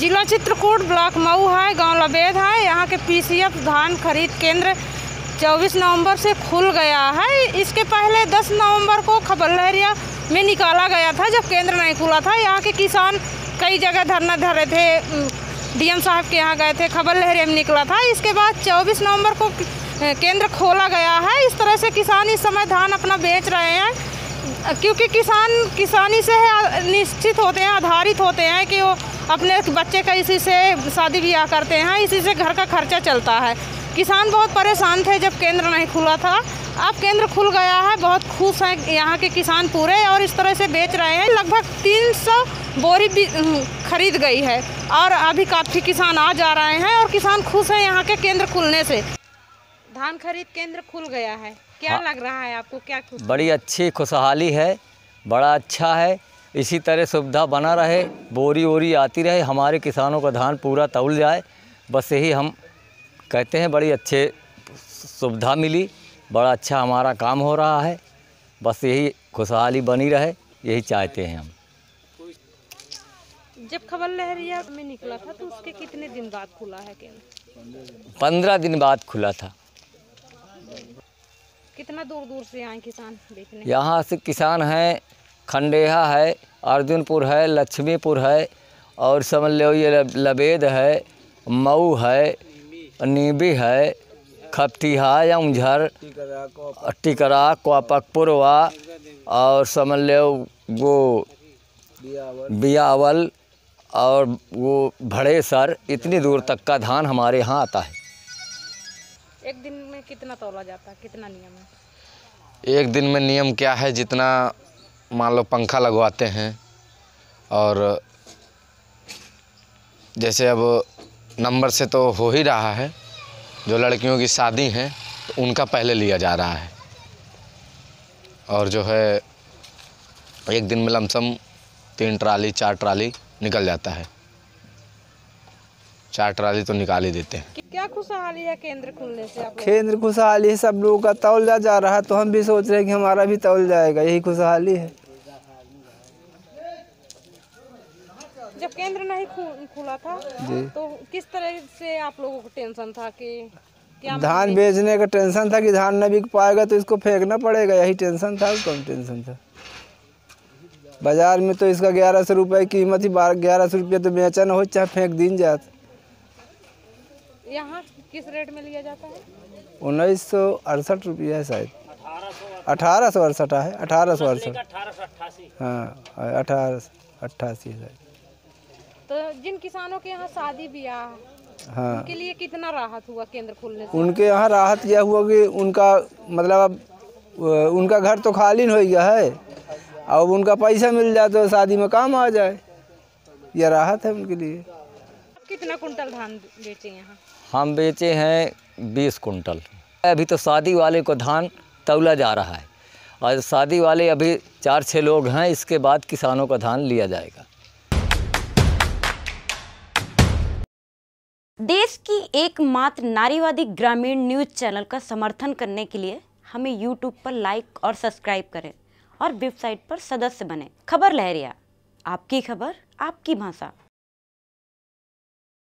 जिला चित्रकूट, ब्लॉक मऊ है, गांव लबेद है। यहाँ के पीसीएफ धान खरीद केंद्र 24 नवंबर से खुल गया है। इसके पहले 10 नवंबर को खबर लहरिया में निकाला गया था जब केंद्र नहीं खुला था। यहाँ के किसान कई जगह धरना धरे थे, डीएम साहब के यहाँ गए थे, खबर लहरिया में निकला था। इसके बाद 24 नवंबर को केंद्र खोला गया है। इस तरह से किसान इस समय धान अपना बेच रहे हैं, क्योंकि किसान किसानी से निश्चित होते हैं, आधारित होते हैं कि वो अपने बच्चे का इसी से शादी ब्याह करते हैं, इसी से घर का खर्चा चलता है। किसान बहुत परेशान थे जब केंद्र नहीं खुला था, अब केंद्र खुल गया है, बहुत खुश हैं यहाँ के किसान पूरे, और इस तरह से बेच रहे हैं। लगभग 300 बोरी भी खरीद गई है और अभी काफ़ी किसान आ जा रहे हैं और किसान खुश हैं यहाँ के केंद्र खुलने से। धान खरीद केंद्र खुल गया है, क्या हाँ, लग रहा है आपको? क्या बड़ी अच्छी खुशहाली है, बड़ा अच्छा है। इसी तरह सुविधा बना रहे, बोरी वोरी आती रहे, हमारे किसानों का धान पूरा तौल जाए, बस यही हम कहते हैं। बड़ी अच्छे सुविधा मिली, बड़ा अच्छा हमारा काम हो रहा है, बस यही खुशहाली बनी रहे, यही चाहते हैं हम। जब खबर लहरिया में निकला था तो उसके कितने दिन बाद खुला है केंद्र? 15 दिन बाद खुला था। कितना दूर दूर से आए किसान देखने? यहाँ से किसान हैं, खंडेहा है, अर्जुनपुर है, लक्ष्मीपुर है, और समझ लो ये लबेद है, मऊ है, नीबी है, खपटीहा या उंझर, टिकरा, कोपकपुरवा, और समझ लो वो बियावल और वो भड़ेसर, इतनी दूर तक का धान हमारे यहाँ आता है। एक दिन में कितना तोला जाता है, कितना नियम है? एक दिन में नियम क्या है, जितना मान लो पंखा लगवाते हैं, और जैसे अब नंबर से तो हो ही रहा है, जो लड़कियों की शादी है तो उनका पहले लिया जा रहा है, और जो है एक दिन में लमसम 3 ट्राली 4 ट्राली निकल जाता है, 4 ट्राली तो निकाल ही देते हैं। क्या खुशहाली है केंद्र खुलने से? केंद्र खुशहाली है, सब लोगों का तौला जा रहा है, तो हम भी सोच रहे हैं कि हमारा भी तौल जाएगा, यही खुशहाली है। जब केंद्र नहीं खुला था तो किस तरह से आप लोगों को टेंशन था कि क्या धान बेचने का टेंशन था कि धान न बिक पाएगा तो इसको फेंकना पड़ेगा, यही टेंशन था, कम टेंशन था। बाजार में तो इसका 1100 रुपये कीमत ही, 1100 रुपये तो बेचा न हो चाहे फेंक दिन जाता। यहाँ किस रेट में लिया जाता है? 1968 रुपया है शायद, 1868 है, 1868, हाँ 1888 है। तो जिन किसानों के यहाँ शादी ब्याह, हाँ, उनके लिए कितना राहत हुआ केंद्र खुलने से? उनके यहाँ राहत यह हुआ कि उनका मतलब उनका घर तो खाली हो गया है, अब उनका पैसा मिल जाए तो शादी में काम आ जाए, यह राहत है उनके लिए। कितना कुंटल धान बेचे यहाँ? हम बेचे हैं 20 कुंटल। अभी तो शादी वाले को धान तौला जा रहा है, और शादी वाले अभी 4-6 लोग हैं, इसके बाद किसानों का धान लिया जाएगा। देश की एकमात्र नारीवादी ग्रामीण न्यूज़ चैनल का समर्थन करने के लिए हमें यूट्यूब पर लाइक और सब्सक्राइब करें, और वेबसाइट पर सदस्य बने। खबर लहरिया, आपकी खबर, आपकी भाषा।